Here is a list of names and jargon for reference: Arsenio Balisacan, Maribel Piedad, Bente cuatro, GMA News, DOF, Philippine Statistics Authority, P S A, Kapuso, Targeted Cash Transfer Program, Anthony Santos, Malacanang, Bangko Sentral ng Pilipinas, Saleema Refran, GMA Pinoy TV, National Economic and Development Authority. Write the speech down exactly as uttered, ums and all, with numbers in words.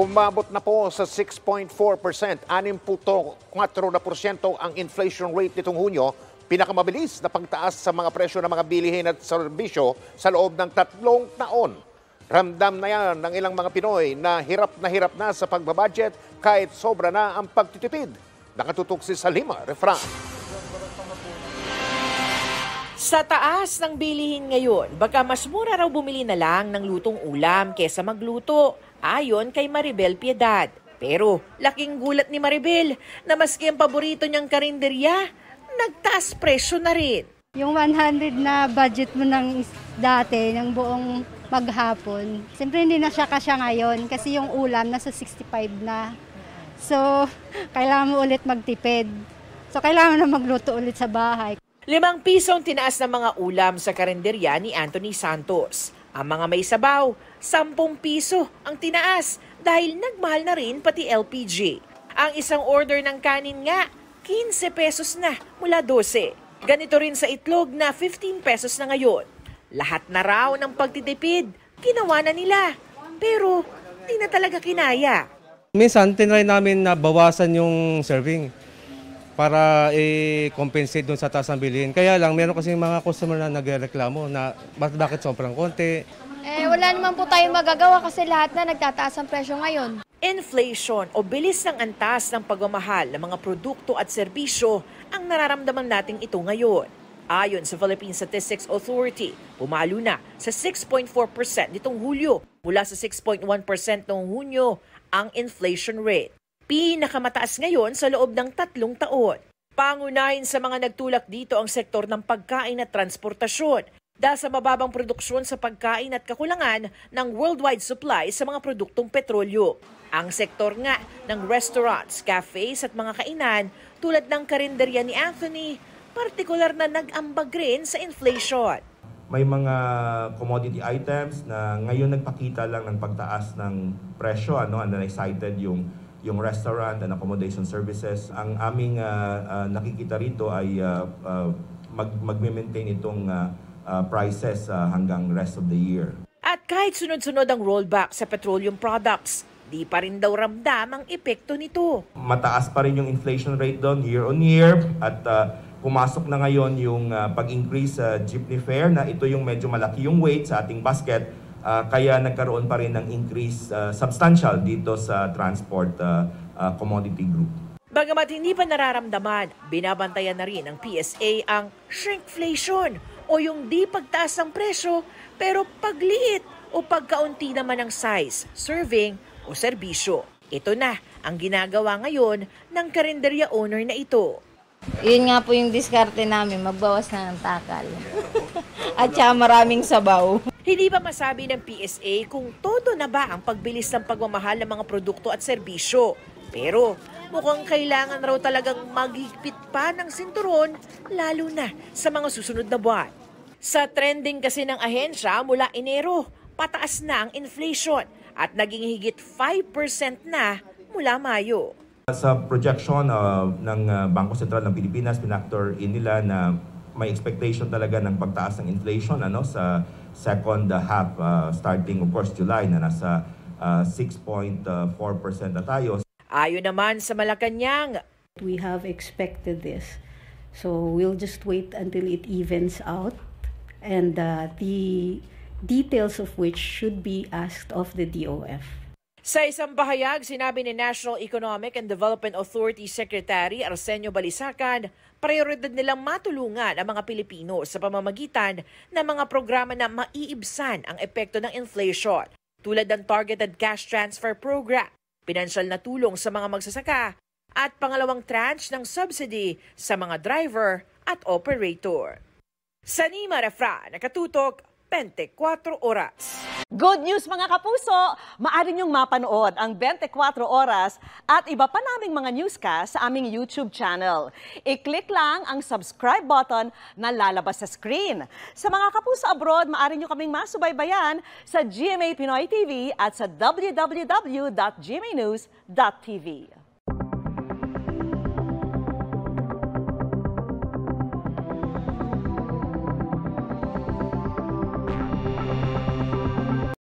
Umabot na po sa six point four percent, six point four na porsyento ang inflation rate nitong Hunyo, pinakamabilis na pagtaas sa mga presyo ng mga bilihin at serbisyo sa loob ng tatlong taon. Ramdam na yan ng ilang mga Pinoy na hirap na hirap na sa pagbabudget kahit sobra na ang pagtitipid. Nakatutok si Saleema Refran. Sa taas ng bilihin ngayon, baka mas mura raw bumili na lang ng lutong ulam kesa magluto, ayon kay Maribel Piedad. Pero laking gulat ni Maribel na maski ang paborito niyang karinderya, nagtaas presyo na rin. Yung one hundred na budget mo ng dati, ng buong maghapon, siyempre hindi na siya kasya ngayon kasi yung ulam nasa sixty-five na. So, kailangan mo ulit magtipid. So, kailangan na magluto ulit sa bahay. Limang pisong tinaas ng mga ulam sa karinderya ni Anthony Santos. Ang mga may sabaw, sampung piso ang tinaas dahil nagmahal na rin pati L P G. Ang isang order ng kanin nga, quinse pesos na mula dose. Ganito rin sa itlog na fifteen pesos na ngayon. Lahat na raw ng pagtitipid, ginawa na nila. Pero di na talaga kinaya. Minsan tinry namin na bawasan yung serving para i-compensate doon sa taas ng bilihin. Kaya lang, meron kasi mga customer na nagreklamo na bakit sobrang konti. Eh, wala naman po tayong magagawa kasi lahat na nagtataas ang presyo ngayon. Inflation o bilis ng antas ng pagmamahal ng mga produkto at serbisyo ang nararamdaman natin ito ngayon. Ayon sa Philippine Statistics Authority, pumalo na sa six point four percent nitong Hulyo mula sa six point one percent noong Hunyo ang inflation rate. Pinakamataas ngayon sa loob ng tatlong taon. Pangunahin sa mga nagtulak dito ang sektor ng pagkain at transportasyon dahil sa mababang produksyon sa pagkain at kakulangan ng worldwide supply sa mga produktong petrolyo. Ang sektor nga ng restaurants, cafes at mga kainan tulad ng karinderya ni Anthony, partikular na nag-ambag rin sa inflation. May mga commodity items na ngayon nagpakita lang ng pagtaas ng presyo, ano, and then excited yung yung restaurant and accommodation services. Ang aming uh, uh, nakikita rito ay uh, uh, mag magme-maintain itong uh, uh, prices uh, hanggang rest of the year. At kahit sunod-sunod ang rollback sa petroleum products, di pa rin daw ramdam ang epekto nito. Mataas pa rin yung inflation rate doon year on year at uh, pumasok na ngayon yung uh, pag-increase sa uh, jeepney fare na ito yung medyo malaki yung weight sa ating basket. Uh, kaya nagkaroon pa rin ng increase uh, substantial dito sa transport uh, uh, commodity group. Bagamat hindi pa nararamdaman, binabantayan na rin ng P S A ang shrinkflation o yung di pagtaas ng presyo pero pagliit o pagkaunti naman ng size, serving o serbisyo. Ito na ang ginagawa ngayon ng karinderya owner na ito. Yun nga po yung diskarte namin, magbawas na ng takal. At saka maraming sabaw. Hindi pa masabi ng P S A kung todo na ba ang pagbilis ng pagmamahal ng mga produkto at serbisyo. Pero mukhang kailangan raw talagang maghigpit pa ng sinturon, lalo na sa mga susunod na buwan. Sa trending kasi ng ahensya mula Enero, pataas na ang inflation at naging higit five percent na mula Mayo. Sa projection uh, ng uh, Bangko Sentral ng Pilipinas, pinactor in nila na may expectation talaga ng pagtaas ng inflation, ano, sa second half, uh, starting of course July na nasa uh, six point four percent na tayo. Ayon naman sa Malacanang, we have expected this. So we'll just wait until it evens out and uh, the details of which should be asked of the D O F. Sa isang bahayag, sinabi ni National Economic and Development Authority Secretary Arsenio Balisacan, prioridad nilang matulungan ang mga Pilipino sa pamamagitan ng mga programa na maiibsan ang epekto ng inflation, tulad ng Targeted Cash Transfer Program, pinansyal na tulong sa mga magsasaka, at pangalawang tranche ng subsidy sa mga driver at operator. Saleema Refran, nakatutok, Bente cuatro Oras. Good news mga kapuso! Maaari niyong mapanood ang Bente cuatro Oras at iba pa naming mga newscast sa aming YouTube channel. I-click lang ang subscribe button na lalabas sa screen. Sa mga kapuso abroad, maaari niyo kaming masubaybayan sa G M A Pinoy T V at sa w w w dot g m a news dot t v.